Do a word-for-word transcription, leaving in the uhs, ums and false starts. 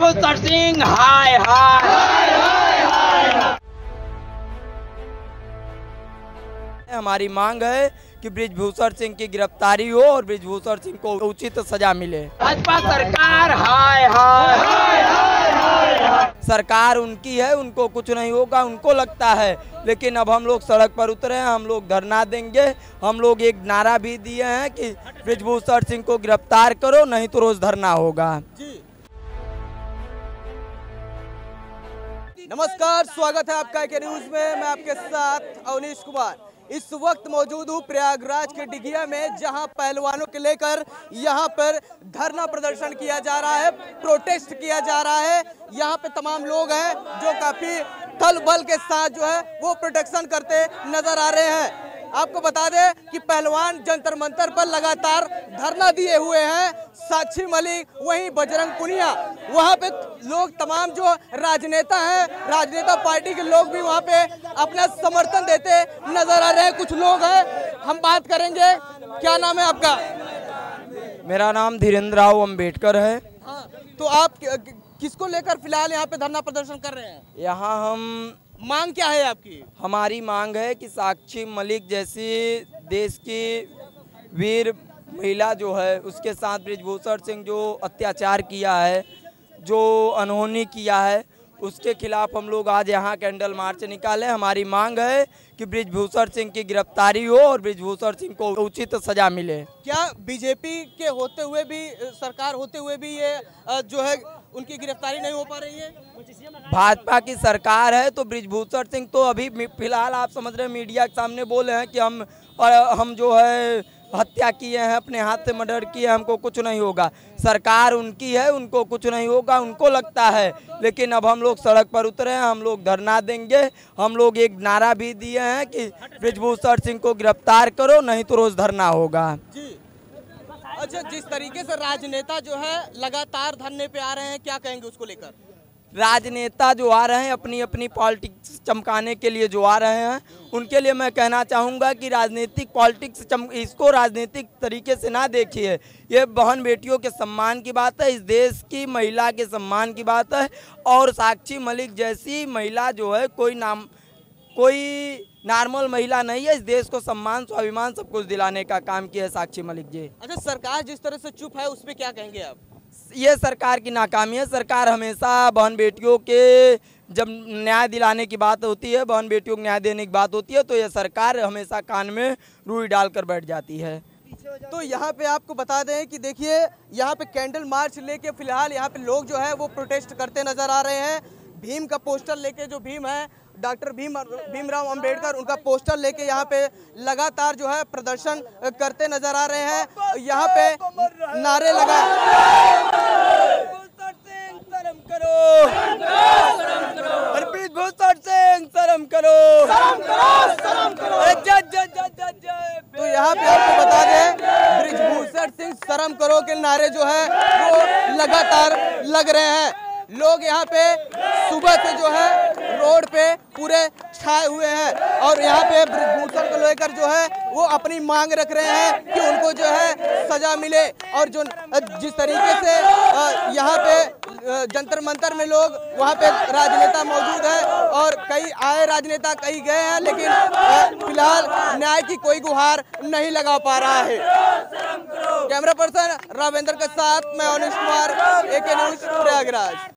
बृजभूषण सिंह हाय हाय। हमारी मांग है कि बृजभूषण सिंह की गिरफ्तारी हो और बृजभूषण सिंह को उचित सजा मिले। भाजपा सरकार हाय हाय। सरकार उनकी है, उनको कुछ नहीं होगा, उनको लगता है। लेकिन अब हम लोग सड़क पर उतरे हैं, हम लोग धरना देंगे। हम लोग एक नारा भी दिए हैं कि बृजभूषण सिंह को गिरफ्तार करो, नहीं तो रोज धरना होगा। नमस्कार, स्वागत है आपका एके न्यूज में। मैं आपके साथ अवनीश कुमार इस वक्त मौजूद हूँ प्रयागराज के डिगिया में, जहाँ पहलवानों के लेकर यहाँ पर धरना प्रदर्शन किया जा रहा है, प्रोटेस्ट किया जा रहा है। यहाँ पे तमाम लोग हैं जो काफी थल बल के साथ जो है वो प्रोटेक्शन करते नजर आ रहे हैं। आपको बता दें कि पहलवान जंतर मंतर पर लगातार धरना दिए हुए हैं। साक्षी मलिक, वहीं बजरंग पुनिया, वहाँ पे लोग तमाम जो राजनेता हैं, राजनेता पार्टी के लोग भी वहाँ पे अपना समर्थन देते नजर आ रहे हैं। कुछ लोग हैं, हम बात करेंगे। क्या नाम है आपका? मेरा नाम धीरेंद्र राव अंबेडकर है। हाँ, तो आप किसको लेकर फिलहाल यहाँ पे धरना प्रदर्शन कर रहे हैं? यहाँ हम मांग क्या है आपकी? हमारी मांग है कि साक्षी मलिक जैसी देश की वीर महिला जो है, उसके साथ बृजभूषण सिंह जो अत्याचार किया है, जो अनहोनी किया है, उसके खिलाफ हम लोग आज यहाँ कैंडल मार्च निकाले। हमारी मांग है कि बृजभूषण सिंह की गिरफ्तारी हो और बृजभूषण सिंह को उचित सजा मिले। क्या बीजेपी के होते हुए भी, सरकार होते हुए भी ये जो है उनकी गिरफ्तारी नहीं हो पा रही है? भाजपा की सरकार है तो बृजभूषण सिंह तो अभी फिलहाल आप समझ रहे हैं, मीडिया के सामने बोले हैं कि हम और हम जो है हत्या किए हैं, अपने हाथ से मर्डर किए, हमको कुछ नहीं होगा। सरकार उनकी है, उनको कुछ नहीं होगा, उनको लगता है। लेकिन अब हम लोग सड़क पर उतरे हैं, हम लोग धरना देंगे। हम लोग एक नारा भी दिए हैं कि बृजभूषण सिंह को गिरफ्तार करो, नहीं तो रोज धरना होगा। जी, अच्छा, जिस तरीके से राजनेता जो है लगातार धरने पे आ रहे हैं, क्या कहेंगे उसको लेकर? राजनेता जो आ रहे हैं अपनी अपनी पॉलिटिक्स चमकाने के लिए जो आ रहे हैं, उनके लिए मैं कहना चाहूँगा कि राजनीतिक पॉलिटिक्स चम इसको राजनीतिक तरीके से ना देखिए। ये बहन बेटियों के सम्मान की बात है, इस देश की महिला के सम्मान की बात है। और साक्षी मलिक जैसी महिला जो है कोई नाम कोई नॉर्मल महिला नहीं है। इस देश को सम्मान, स्वाभिमान सब कुछ दिलाने का काम किया है साक्षी मलिक जी। अच्छा, सरकार जिस तरह से चुप है उस पर क्या कहेंगे आप? ये सरकार की नाकामी है। सरकार हमेशा बहन बेटियों के जब न्याय दिलाने की बात होती है, बहन बेटियों को न्याय देने की बात होती है, तो ये सरकार हमेशा कान में रुई डालकर बैठ जाती है। तो यहाँ पे आपको बता दें कि देखिए यहाँ पे कैंडल मार्च लेके फिलहाल यहाँ पे लोग जो है वो प्रोटेस्ट करते नजर आ रहे हैं। भीम का पोस्टर लेके, जो भीम है डॉक्टर भीम भीमराव अंबेडकर, उनका पोस्टर लेके यहाँ पे लगातार जो है प्रदर्शन करते नजर आ रहे हैं। यहाँ पे नारे लगा करो, तो यहाँ पे आपको बता दें बृजभूषण सिंह शर्म करो के नारे जो है वो लगातार लग रहे हैं। लोग यहाँ पे सुबह से जो है रोड पे पूरे छाए हुए हैं और यहाँ पे बृजभूषण को लेकर जो है वो अपनी मांग रख रहे हैं कि उनको जो है सजा मिले। और जो जिस तरीके से यहाँ पे जंतर मंतर में लोग, वहाँ पे राजनेता मौजूद हैं और कई आए राजनेता, कई गए हैं, लेकिन फिलहाल न्याय की कोई गुहार नहीं लगा पा रहा है। कैमरा पर्सन रावेंद्र के साथ मैं अवनीश कुमार, एके न्यूज, प्रयागराज।